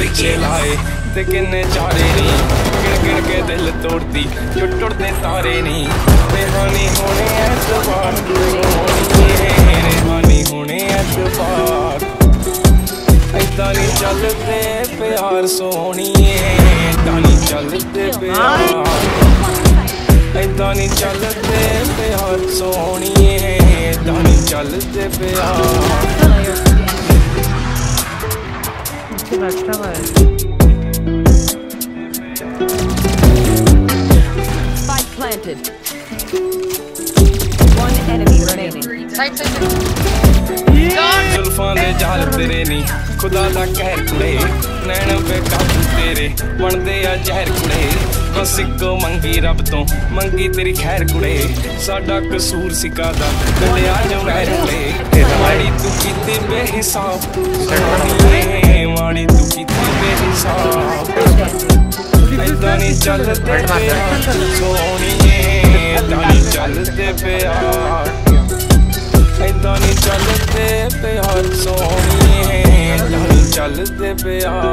पीछे लाए ते किन्ने चारे नी गिन गिन के दिल तोड़ती छुट्टुड़ते सारे नी बेहानी होने ऐतबार बेहानी होने ऐतबार ऐसा नहीं चलते प्यार सोहणिए ऐसा नहीं चलते प्यार ऐसा नहीं चलते प्यार सोहणिए ऐसा नहीं चलते प्यार। Spike planted. One enemy remaining. Side planted. जुल्फां दे जाल तेरे नी खुदा दा कहर कुड़े नैन पे काबू तेरे बनदे आ जहर कुड़े बस इको मंगी रब तो मंगी तेरी खैर कुड़े साडा कसूर सिका दा कढिया जो वैर कुड़े माड़ी तू कीती बेहिसाब माड़ी तू कीती बेहिसाब ऐसा नहीं चलते प्यार सोहणिए ऐसा नहीं चलते प्यार ऐसा नहीं चलते प्यार सोहणिए ऐसा नहीं चलते प्यार।